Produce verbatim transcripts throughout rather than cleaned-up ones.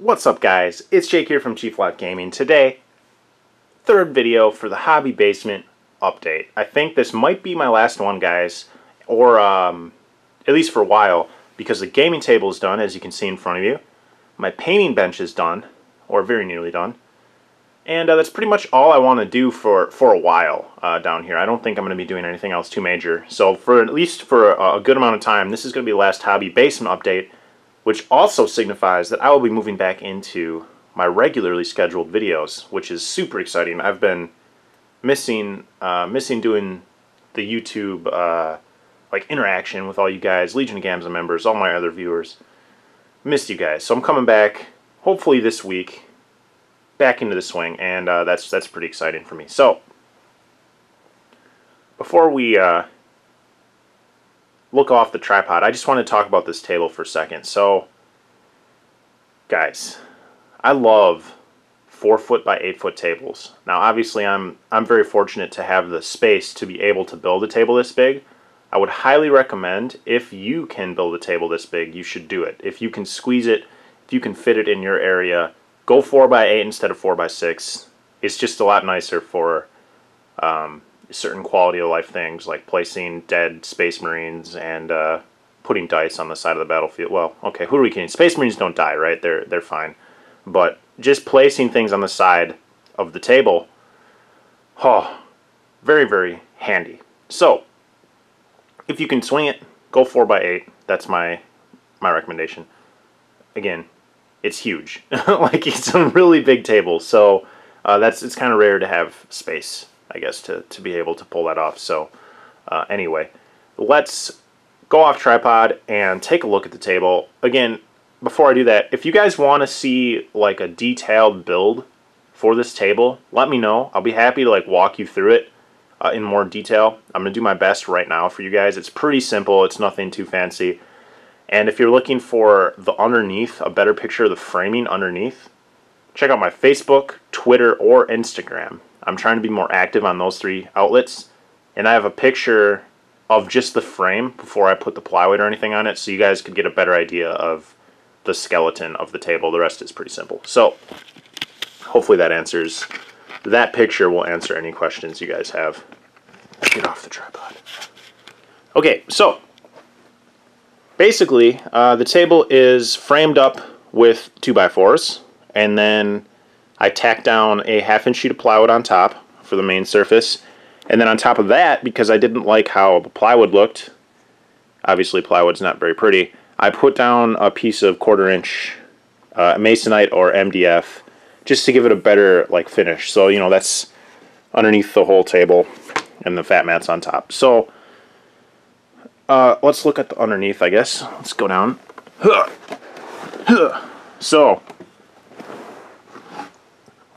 What's up guys, it's Jake here from Chief Live Gaming. Today, third video for the Hobby Basement update. I think this might be my last one guys, or um, at least for a while, because the gaming table is done as you can see in front of you. My painting bench is done, or very nearly done. And uh, that's pretty much all I want to do for, for a while uh, down here. I don't think I'm going to be doing anything else too major. So for at least for a, a good amount of time, this is going to be the last Hobby Basement update, which also signifies that I will be moving back into my regularly scheduled videos, which is super exciting. I've been missing uh, missing doing the YouTube uh, like interaction with all you guys, Legion of Gamza members, all my other viewers. Missed you guys, so I'm coming back hopefully this week, back into the swing, and uh, that's that's pretty exciting for me. So before we uh, look off the tripod, I just want to talk about this table for a second. So, guys, I love four foot by eight foot tables. Now, obviously, I'm I'm very fortunate to have the space to be able to build a table this big. I would highly recommend, if you can build a table this big, you should do it. If you can squeeze it, if you can fit it in your area, go four by eight instead of four by six. It's just a lot nicer for Um, certain quality of life things like placing dead Space Marines and uh, putting dice on the side of the battlefield. Well, okay, who are we kidding? Space Marines don't die, right? They're they're fine. But just placing things on the side of the table, oh, very, very handy. So, if you can swing it, go four by eight. That's my my recommendation. Again, it's huge. Like, it's a really big table, so uh, that's it's kind of rare to have space, I guess, to, to be able to pull that off. So uh, anyway, let's go off tripod and take a look at the table. Again, before I do that, if you guys want to see like a detailed build for this table, let me know. I'll be happy to like walk you through it uh, in more detail. I'm going to do my best right now for you guys. It's pretty simple. It's nothing too fancy. And if you're looking for the underneath, a better picture of the framing underneath, check out my Facebook, Twitter, or Instagram. I'm trying to be more active on those three outlets, and I have a picture of just the frame before I put the plywood or anything on it, so you guys could get a better idea of the skeleton of the table. The rest is pretty simple. So hopefully that answers, that picture will answer any questions you guys have. Get off the tripod. Okay, so basically uh, the table is framed up with two by fours, and then I tacked down a half inch sheet of plywood on top for the main surface. And then on top of that, because I didn't like how the plywood looked, obviously plywood's not very pretty, I put down a piece of quarter inch uh, masonite or M D F just to give it a better like finish. So, you know, that's underneath the whole table and the fat mats on top. So uh, let's look at the underneath, I guess. Let's go down. So,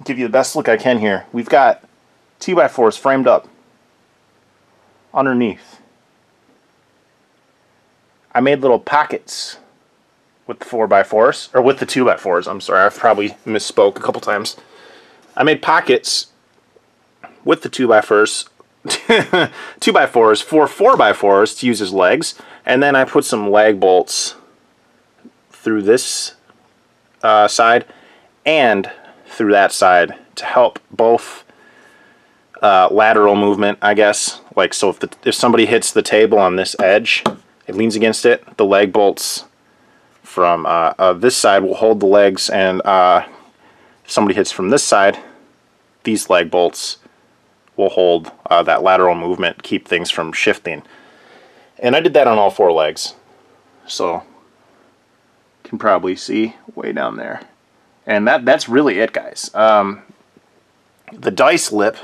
give you the best look I can here. We've got two by fours framed up underneath. I made little pockets with the four by fours, or with the two by fours. I'm sorry, I've probably misspoke a couple times. I made pockets with the two by fours, two by fours for four by fours to use as legs, and then I put some lag bolts through this uh, side and through that side to help both uh, lateral movement, I guess. Like, so if the, if somebody hits the table on this edge, it leans against it, the leg bolts from uh, uh, this side will hold the legs, and uh, if somebody hits from this side, these leg bolts will hold uh, that lateral movement, keep things from shifting. And I did that on all four legs. So, you can probably see way down there. And that, that's really it, guys. Um, the dice lip,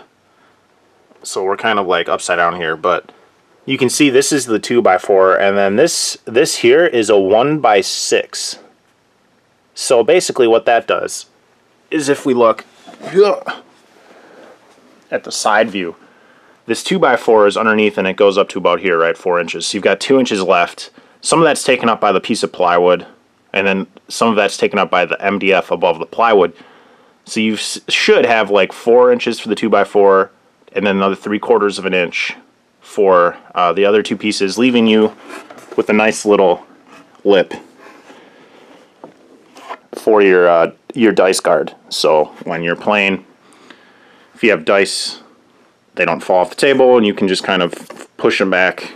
so we're kind of like upside down here, but you can see this is the two by four, and then this this here is a one by six. So basically what that does is, if we look at the side view, this two by four is underneath and it goes up to about here, right, four inches. So you've got two inches left. Some of that's taken up by the piece of plywood, and then some of that's taken up by the M D F above the plywood. So you should have like four inches for the two by four, and then another three quarters of an inch for uh, the other two pieces, leaving you with a nice little lip for your uh, your dice guard. So when you're playing, if you have dice, they don't fall off the table, and you can just kind of push them back,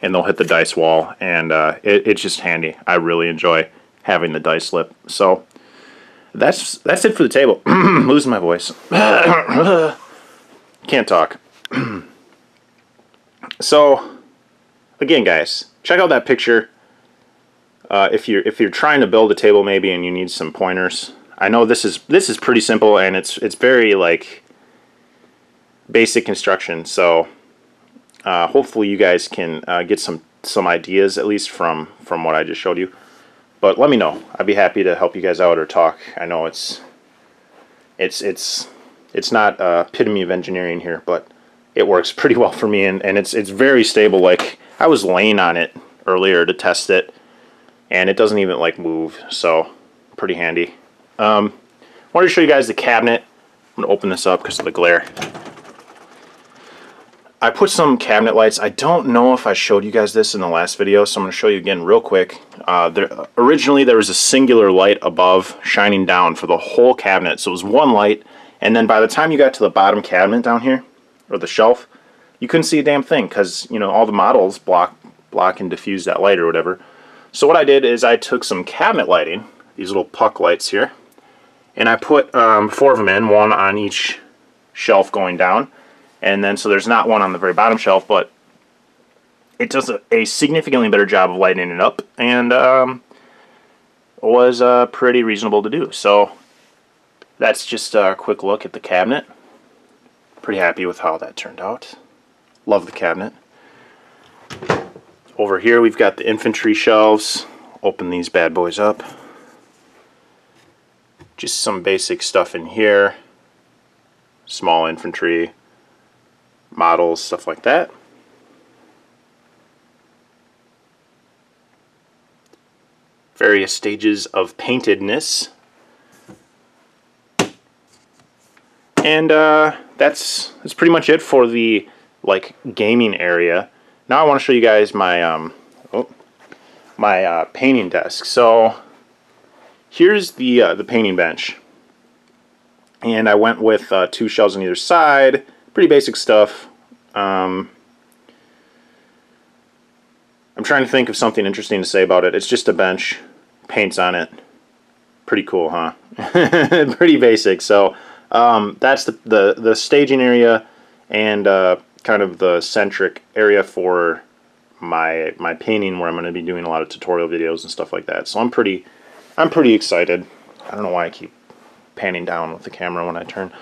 and they'll hit the dice wall, and uh, it, it's just handy. I really enjoy having the dice slip. So that's that's it for the table. Losing my voice. Can't talk. So again, guys, check out that picture. Uh, if you're if you're trying to build a table maybe and you need some pointers, I know this is this is pretty simple, and it's it's very like basic construction. So uh, hopefully you guys can uh, get some some ideas at least from from what I just showed you. But let me know. I'd be happy to help you guys out or talk. I know it's it's it's it's not uh, epitome of engineering here, but it works pretty well for me, and and it's it's very stable. Like I was laying on it earlier to test it, and it doesn't even like move, so pretty handy. Um, wanted to show you guys the cabinet. I'm gonna open this up because of the glare. I put some cabinet lights. I don't know if I showed you guys this in the last video, so I'm gonna show you again real quick. Uh, there, originally there was a singular light above shining down for the whole cabinet, so it was one light, and then by the time you got to the bottom cabinet down here, or the shelf, you couldn't see a damn thing because, you know, all the models block, block and diffuse that light or whatever. So what I did is I took some cabinet lighting, these little puck lights here, and I put um, four of them in, one on each shelf going down, and then so there's not one on the very bottom shelf, but it does a, a significantly better job of lighting it up, and um, was uh, pretty reasonable to do. So that's just a quick look at the cabinet. Pretty happy with how that turned out. Love the cabinet. Over here we've got the infantry shelves. Open these bad boys up. Just some basic stuff in here. Small infantry, models, stuff like that. Various stages of paintedness. And uh, that's, that's pretty much it for the like gaming area. Now I want to show you guys my um, oh, my uh, painting desk. So here's the uh, the painting bench, and I went with uh, two shelves on either side. Pretty basic stuff. Um, I'm trying to think of something interesting to say about it. It's just a bench, paints on it. Pretty cool, huh? Pretty basic. So um, that's the, the the staging area, and Uh, kind of the centric area for my my painting, where I'm going to be doing a lot of tutorial videos and stuff like that. So I'm pretty I'm pretty excited. I don't know why I keep panning down with the camera when I turn.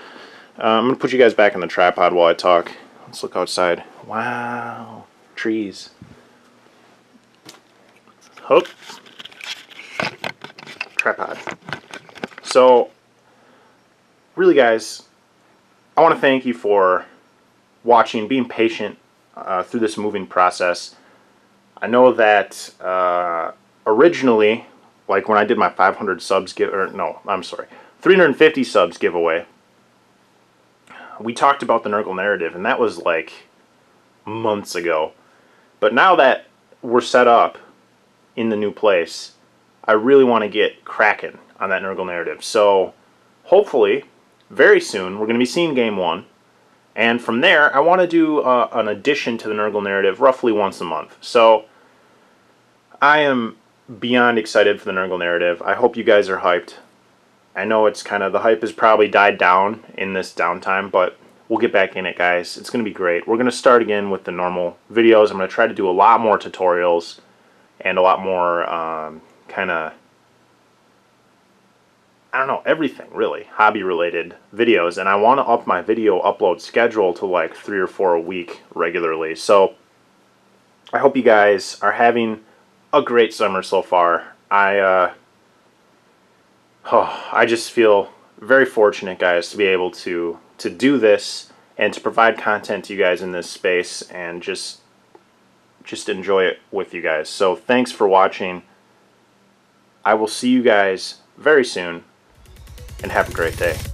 Uh, I'm going to put you guys back in the tripod while I talk. Let's look outside. Wow, trees. Hope. Tripod. So really, guys, I want to thank you for watching, being patient uh, through this moving process. I know that uh, originally, like when I did my five hundred subs give, or no, I'm sorry, three hundred fifty subs giveaway, we talked about the Nurgle narrative, and that was like months ago. But now that we're set up in the new place, I really want to get cracking on that Nurgle narrative. So hopefully, very soon, we're going to be seeing game one. And from there, I want to do uh, an addition to the Nurgle narrative roughly once a month. So I am beyond excited for the Nurgle narrative. I hope you guys are hyped. I know it's kind of, the hype has probably died down in this downtime, but we'll get back in it, guys. It's going to be great. We're going to start again with the normal videos. I'm going to try to do a lot more tutorials and a lot more um, kind of, I don't know, everything really, hobby related videos, and I want to up my video upload schedule to like three or four a week regularly. So I hope you guys are having a great summer so far. I uh, oh, I just feel very fortunate, guys, to be able to to do this and to provide content to you guys in this space, and just just enjoy it with you guys. So thanks for watching. I will see you guys very soon. And have a great day.